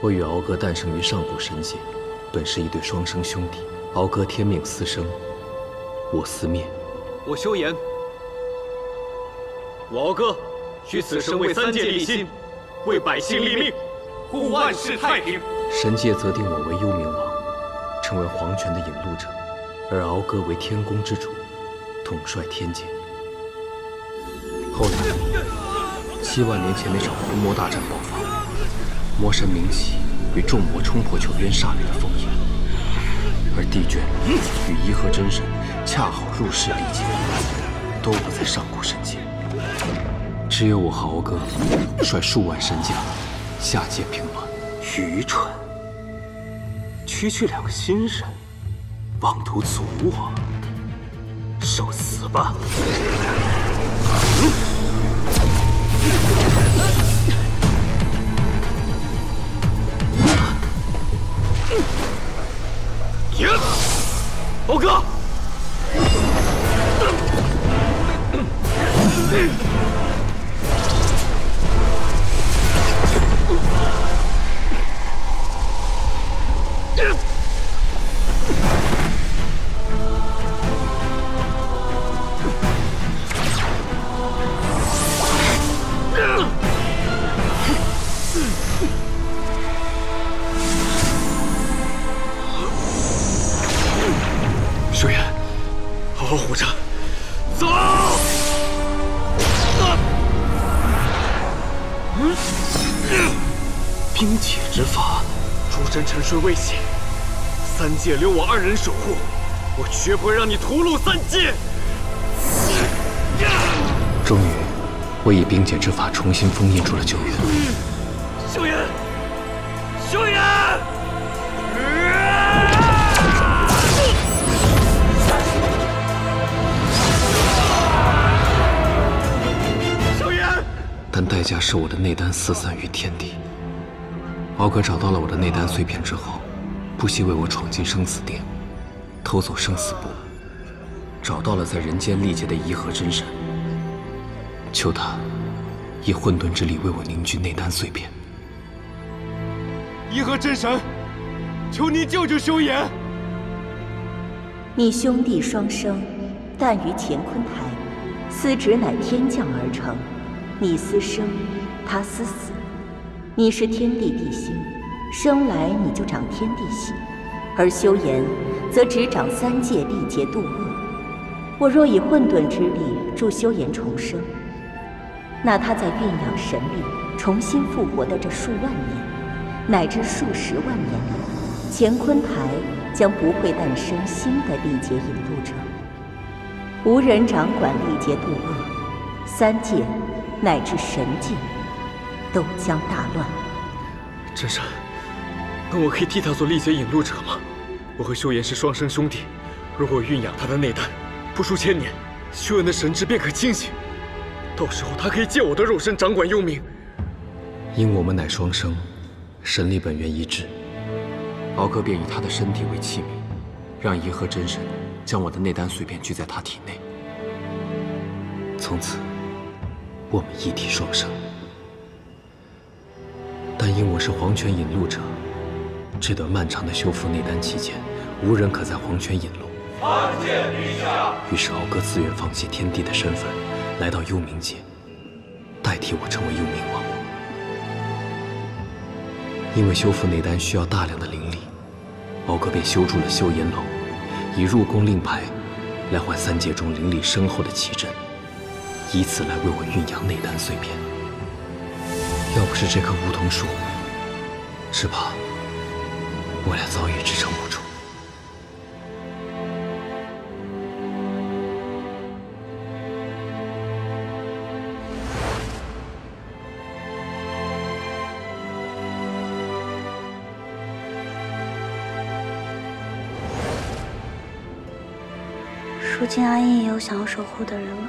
我与敖哥诞生于上古神界，本是一对双生兄弟。敖哥天命私生，我私灭。我修言，我敖哥于此生为三界立心，为百姓立命，护万世太平。神界择定我为幽冥王，成为皇权的引路者，而敖哥为天宫之主，统帅天界。后来，7万年前那场伏魔大战爆发。 魔神明喜与众魔冲破九渊煞律的封印，而帝卷与颐和真神恰好入世历劫，都不在上古神界。只有我和敖哥率数万神将下界平乱。愚蠢！区区两个新人，妄图阻我，受死吧！ 停！敖哥，水危险，三界留我二人守护，我绝不会让你屠戮三界。终于，我以冰解之法重新封印住了九渊。修言，修言！修言！但代价是我的内丹四散于天地。 敖哥找到了我的内丹碎片之后，不惜为我闯进生死殿，偷走生死簿，找到了在人间历劫的颐和真神，求他以混沌之力为我凝聚内丹碎片。颐和真神，求您救救修言！你兄弟双生，诞于乾坤台，司职乃天降而成，你司生，他司死。 你是天地地星，生来你就长天地喜，而修言则只长三界历劫度厄。我若以混沌之力助修言重生，那他在酝酿神力重新复活的这数万年，乃至数十万年里，乾坤台将不会诞生新的历劫引路者，无人掌管历劫度厄，三界乃至神界。 都将大乱。真神，那我可以替他做历劫引路者吗？我和修言是双生兄弟，如果酝酿他的内丹，不出1000年，修言的神智便可清醒。到时候他可以借我的肉身掌管幽冥。因我们乃双生，神力本源一致，敖哥便以他的身体为器皿，让颐和真神将我的内丹碎片聚在他体内。从此，我们一体双生。 但因我是皇权引路者，这段漫长的修复内丹期间，无人可在皇权引路。参见陛下。于是敖哥自愿放弃天帝的身份，来到幽冥界，代替我成为幽冥王。因为修复内丹需要大量的灵力，敖哥便修筑了修炎楼，以入宫令牌来换三界中灵力深厚的奇珍，以此来为我酝酿内丹碎片。 要不是这棵梧桐树，只怕我俩早已支撑不住。如今阿印也有想要守护的人了。